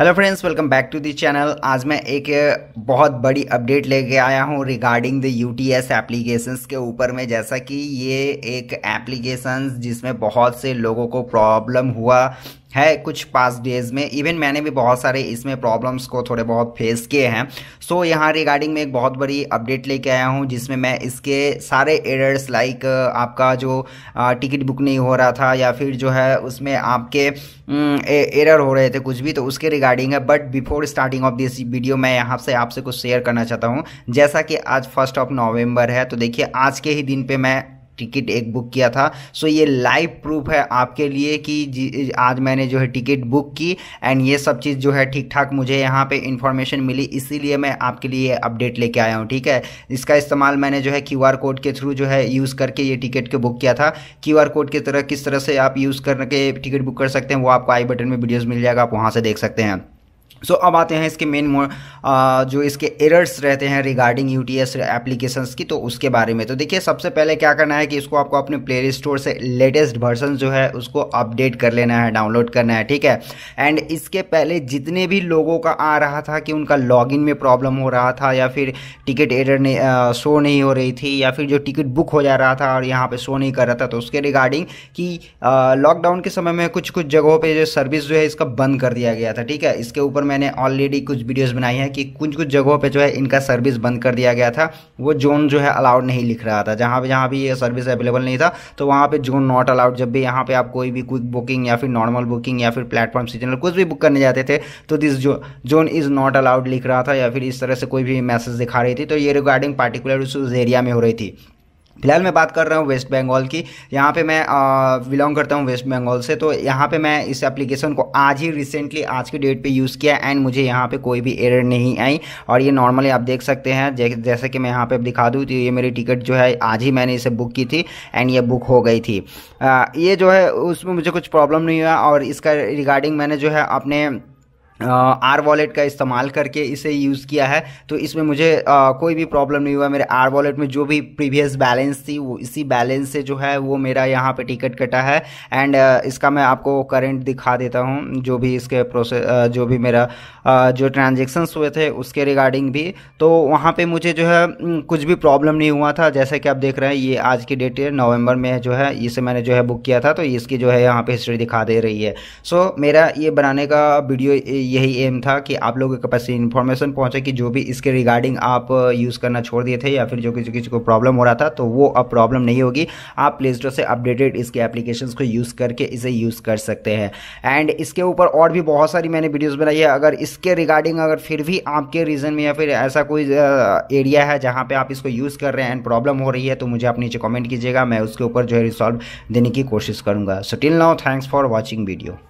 Hello friends, welcome back to the channel. आज मैं एक बहुत बड़ी अपडेट लेके आया हूँ रिगार्डिंग द यूटीएस एप्लीकेशंस के ऊपर में। जैसा कि ये एक एप्लीकेशंस जिसमें बहुत से लोगों को प्रॉब्लम हुआ है कुछ पास डेज में, इवन मैंने भी बहुत सारे इसमें प्रॉब्लम्स को थोड़े बहुत फेस किए हैं। सो यहाँ रिगार्डिंग में एक बहुत बड़ी अपडेट लेके आया हूँ जिसमें मैं इसके सारे एरर्स लाइक आपका जो टिकट बुक नहीं हो रहा था या फिर जो है उसमें आपके एरर हो रहे थे कुछ भी, तो उसके रिगार्डिंग है। But before starting of this video मैं यहाँ से आपसे कुछ शेयर करना चाहता हूँ। जैसा कि आज 1 नवंबर है, तो देखिए आज के ही दिन पर मैं टिकट एक बुक किया था। सो ये लाइव प्रूफ है आपके लिए कि आज मैंने जो है टिकट बुक की एंड ये सब चीज़ जो है ठीक ठाक मुझे यहाँ पे इन्फॉर्मेशन मिली, इसीलिए मैं आपके लिए अपडेट लेके आया हूँ। ठीक है, इसका इस्तेमाल मैंने जो है QR कोड के थ्रू जो है यूज़ करके ये टिकट को बुक किया था। QR कोड की तरह किस तरह से आप यूज़ करके टिकट बुक कर सकते हैं वो आपको आई बटन में वीडियोज़ मिल जाएगा, आप वहाँ से देख सकते हैं। सो अब आते हैं इसके मेन जो इसके एरर्स रहते हैं रिगार्डिंग यूटीएस एप्लीकेशंस की, तो उसके बारे में। तो देखिए सबसे पहले क्या करना है कि इसको आपको अपने प्ले स्टोर से लेटेस्ट वर्जन जो है उसको अपडेट कर लेना है, डाउनलोड करना है। ठीक है, एंड इसके पहले जितने भी लोगों का आ रहा था कि उनका लॉगिन में प्रॉब्लम हो रहा था या फिर टिकट एरर शो नहीं हो रही थी या फिर जो टिकट बुक हो जा रहा था और यहाँ पर शो नहीं कर रहा था, तो उसके रिगार्डिंग कि लॉकडाउन के समय में कुछ कुछ जगहों पर जो सर्विस जो है इसका बंद कर दिया गया था। ठीक है, इसके ऊपर मैंने ऑलरेडी कुछ वीडियोस बनाई हैं कि कुछ कुछ जगहों पे जो है इनका सर्विस बंद कर दिया गया था, वो जोन जो है अलाउड नहीं लिख रहा था। जहाँ भी ये सर्विस अवेलेबल नहीं था तो वहाँ पे जोन नॉट अलाउड। जब भी यहाँ पे आप कोई भी क्विक बुकिंग या फिर नॉर्मल बुकिंग या फिर प्लेटफॉर्म सीजनल कुछ भी बुक करने जाते थे तो this zone is not allowed लिख रहा था या फिर इस तरह से कोई भी मैसेज दिखा रही थी। तो ये रिगार्डिंग पार्टिकुलर उस एरिया में हो रही थी। फिलहाल मैं बात कर रहा हूँ वेस्ट बंगाल की, यहाँ पे मैं बिलोंग करता हूँ वेस्ट बंगाल से। तो यहाँ पे मैं इस एप्लीकेशन को आज ही रिसेंटली आज के डेट पे यूज़ किया एंड मुझे यहाँ पे कोई भी एरर नहीं आई। और ये नॉर्मली आप देख सकते हैं, जैसे कि मैं यहाँ पे दिखा दूँ, तो ये मेरी टिकट जो है आज ही मैंने इसे बुक की थी एंड ये बुक हो गई थी। ये जो है उसमें मुझे कुछ प्रॉब्लम नहीं हुआ और इसका रिगार्डिंग मैंने जो है अपने आर वॉलेट का इस्तेमाल करके इसे यूज़ किया है, तो इसमें मुझे कोई भी प्रॉब्लम नहीं हुआ। मेरे आर वॉलेट में जो भी प्रीवियस बैलेंस थी वो इसी बैलेंस से जो है वो मेरा यहाँ पे टिकट कटा है। एंड इसका मैं आपको करंट दिखा देता हूँ जो भी इसके प्रोसेस जो भी मेरा जो ट्रांजेक्शन्स हुए थे उसके रिगार्डिंग भी, तो वहाँ पर मुझे जो है कुछ भी प्रॉब्लम नहीं हुआ था। जैसे कि आप देख रहे हैं ये आज की डेट नवंबर में जो है इसे मैंने जो है बुक किया था, तो इसकी जो है यहाँ पर हिस्ट्री दिखा दे रही है। सो मेरा ये बनाने का वीडियो यही एम था कि आप लोगों के पास इन्फॉर्मेशन पहुंचे कि जो भी इसके रिगार्डिंग आप यूज़ करना छोड़ दिए थे या फिर जो किसी को प्रॉब्लम हो रहा था तो वो अब प्रॉब्लम नहीं होगी। आप प्ले स्टोर से अपडेटेड इसके एप्लीकेशंस को यूज़ करके इसे यूज़ कर सकते हैं। एंड इसके ऊपर और भी बहुत सारी मैंने वीडियोज़ बनाई है। अगर इसके रिगार्डिंग अगर फिर भी आपके रीजन में या फिर ऐसा कोई एरिया है जहाँ पर आप इसको यूज़ कर रहे हैं एंड प्रॉब्लम हो रही है तो मुझे आप नीचे कॉमेंट कीजिएगा, मैं उसके ऊपर जो है रिसॉल्व देने की कोशिश करूँगा। So till now thanks for watching video.